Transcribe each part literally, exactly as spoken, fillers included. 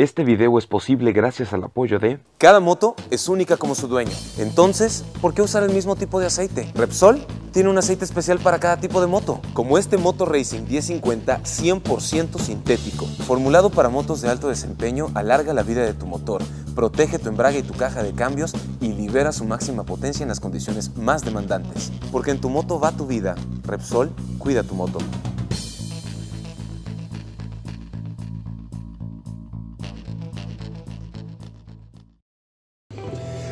Este video es posible gracias al apoyo de... Cada moto es única como su dueño. Entonces, ¿por qué usar el mismo tipo de aceite? Repsol tiene un aceite especial para cada tipo de moto, como este Moto Racing diez cincuenta cien por ciento sintético, formulado para motos de alto desempeño. Alarga la vida de tu motor, protege tu embrague y tu caja de cambios y libera su máxima potencia en las condiciones más demandantes. Porque en tu moto va tu vida. Repsol, cuida tu moto.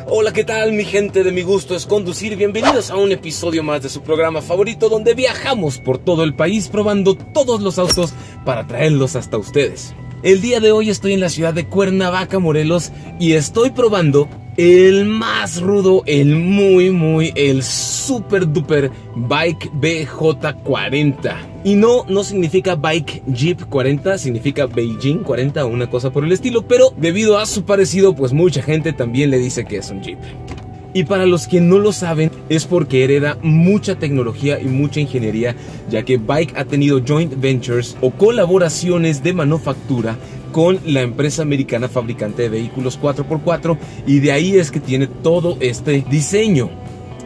Hola, ¿qué tal mi gente de Mi Gusto es Conducir? Bienvenidos a un episodio más de su programa favorito, donde viajamos por todo el país probando todos los autos para traerlos hasta ustedes. El día de hoy estoy en la ciudad de Cuernavaca, Morelos, y estoy probando el más rudo, el muy muy, el super duper BAIC B J cuarenta. Y no, no significa BAIC Jeep cuarenta, significa Beijing cuarenta o una cosa por el estilo, pero debido a su parecido, pues mucha gente también le dice que es un Jeep. Y para los que no lo saben, es porque hereda mucha tecnología y mucha ingeniería, ya que BAIC ha tenido joint ventures o colaboraciones de manufactura con la empresa americana fabricante de vehículos cuatro por cuatro, y de ahí es que tiene todo este diseño.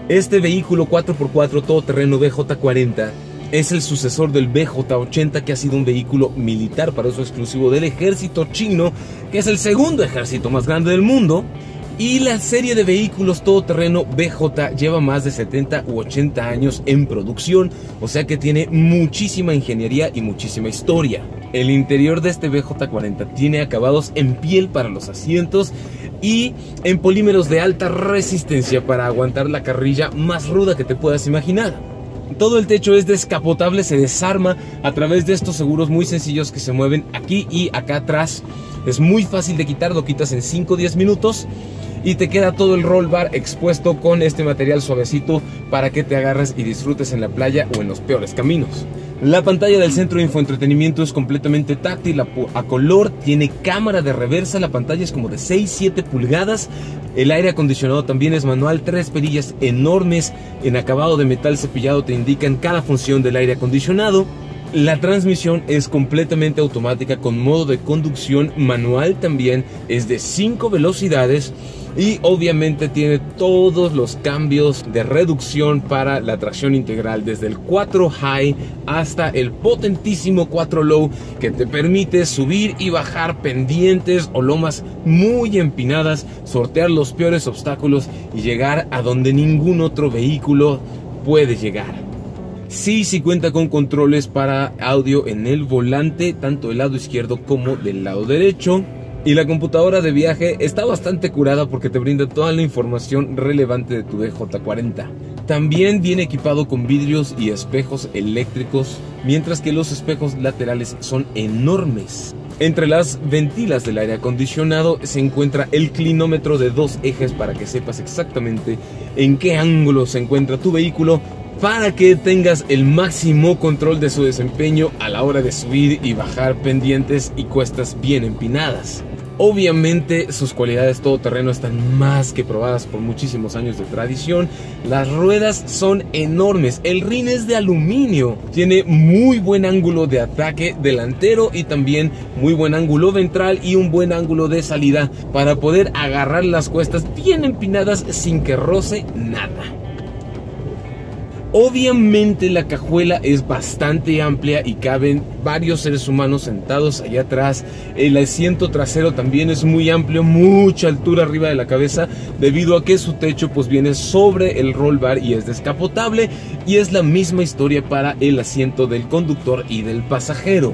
Este vehículo cuatro por cuatro todoterreno B J cuarenta es el sucesor del B J ochenta, que ha sido un vehículo militar para uso exclusivo del ejército chino, que es el segundo ejército más grande del mundo. Y la serie de vehículos todoterreno B J lleva más de setenta u ochenta años en producción, o sea que tiene muchísima ingeniería y muchísima historia. El interior de este B J cuarenta tiene acabados en piel para los asientos y en polímeros de alta resistencia para aguantar la carrilla más ruda que te puedas imaginar. Todo el techo es descapotable, se desarma a través de estos seguros muy sencillos que se mueven aquí y acá atrás. Es muy fácil de quitar, lo quitas en cinco o diez minutos. Y te queda todo el roll bar expuesto con este material suavecito para que te agarres y disfrutes en la playa o en los peores caminos. La pantalla del centro de infoentretenimiento es completamente táctil, a, a color, tiene cámara de reversa, la pantalla es como de seis siete pulgadas. El aire acondicionado también es manual, tres perillas enormes en acabado de metal cepillado te indican cada función del aire acondicionado. La transmisión es completamente automática con modo de conducción manual también, es de cinco velocidades y obviamente tiene todos los cambios de reducción para la tracción integral, desde el cuatro high hasta el potentísimo cuatro low, que te permite subir y bajar pendientes o lomas muy empinadas, sortear los peores obstáculos y llegar a donde ningún otro vehículo puede llegar. Sí, sí cuenta con controles para audio en el volante, tanto del lado izquierdo como del lado derecho. Y la computadora de viaje está bastante curada porque te brinda toda la información relevante de tu B J cuarenta. También viene equipado con vidrios y espejos eléctricos, mientras que los espejos laterales son enormes. Entre las ventilas del aire acondicionado se encuentra el clinómetro de dos ejes para que sepas exactamente en qué ángulo se encuentra tu vehículo, para que tengas el máximo control de su desempeño a la hora de subir y bajar pendientes y cuestas bien empinadas. Obviamente sus cualidades todoterreno están más que probadas por muchísimos años de tradición. Las ruedas son enormes, el rin es de aluminio, tiene muy buen ángulo de ataque delantero y también muy buen ángulo ventral y un buen ángulo de salida para poder agarrar las cuestas bien empinadas sin que roce nada. Obviamente la cajuela es bastante amplia y caben varios seres humanos sentados allá atrás. El asiento trasero también es muy amplio, mucha altura arriba de la cabeza, debido a que su techo pues viene sobre el roll bar y es descapotable. Y es la misma historia para el asiento del conductor y del pasajero.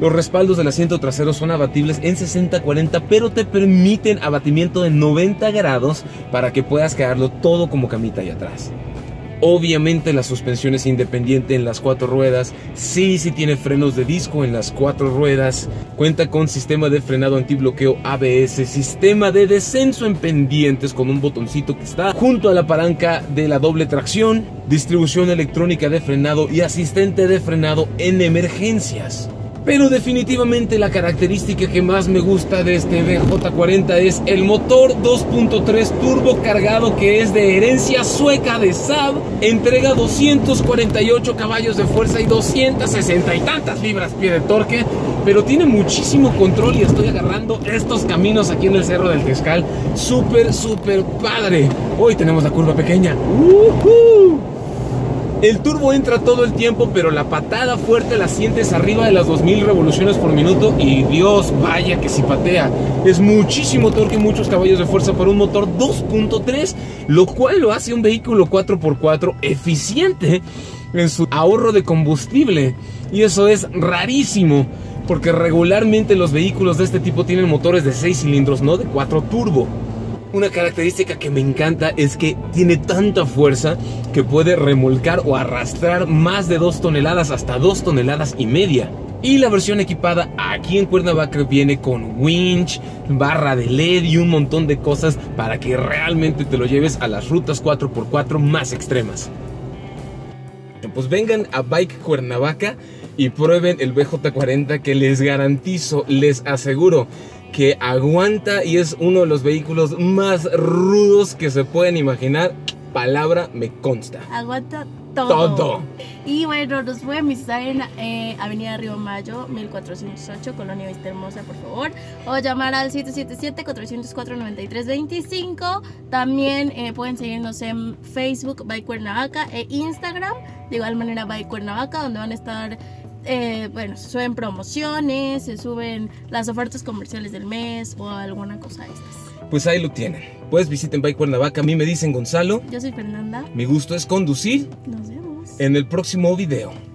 Los respaldos del asiento trasero son abatibles en sesenta cuarenta, pero te permiten abatimiento de noventa grados para que puedas quedarlo todo como camita allá atrás. Obviamente la suspensión es independiente en las cuatro ruedas, sí, sí tiene frenos de disco en las cuatro ruedas, cuenta con sistema de frenado antibloqueo A B S, sistema de descenso en pendientes con un botoncito que está junto a la palanca de la doble tracción, distribución electrónica de frenado y asistente de frenado en emergencias. Pero definitivamente la característica que más me gusta de este B J cuarenta es el motor dos punto tres turbo cargado, que es de herencia sueca de Saab. Entrega doscientos cuarenta y ocho caballos de fuerza y doscientas sesenta y tantas libras-pie de torque. Pero tiene muchísimo control y estoy agarrando estos caminos aquí en el Cerro del Tezcal. Súper, súper padre. Hoy tenemos la curva pequeña. ¡Uh-huh! El turbo entra todo el tiempo, pero la patada fuerte la sientes arriba de las dos mil revoluciones por minuto y Dios, vaya que si patea. Es muchísimo torque y muchos caballos de fuerza para un motor dos punto tres, lo cual lo hace un vehículo cuatro por cuatro eficiente en su ahorro de combustible. Y eso es rarísimo, porque regularmente los vehículos de este tipo tienen motores de seis cilindros, no de cuatro turbo. Una característica que me encanta es que tiene tanta fuerza que puede remolcar o arrastrar más de dos toneladas, hasta dos toneladas y media. Y la versión equipada aquí en Cuernavaca viene con winch, barra de L E D y un montón de cosas para que realmente te lo lleves a las rutas cuatro por cuatro más extremas. Pues vengan a BAIC Cuernavaca y prueben el B J cuarenta, que les garantizo, les aseguro que aguanta y es uno de los vehículos más rudos que se pueden imaginar. Palabra me consta. Aguanta todo. todo. Y bueno, nos pueden visitar en eh, Avenida Río Mayo, mil cuatrocientos ocho, Colonia Vista Hermosa, por favor. O llamar al siete siete siete, cuatro cero cuatro, nueve tres dos cinco. También eh, pueden seguirnos en Facebook, BAIC Cuernavaca, e Instagram. De igual manera, BAIC Cuernavaca, donde van a estar... Eh, bueno, se suben promociones, se suben las ofertas comerciales del mes o alguna cosa de estas. Pues ahí lo tienen. Pues visiten BAIC Cuernavaca. A mí me dicen Gonzalo. Yo soy Fernanda. Mi gusto es conducir. Nos vemos en el próximo video.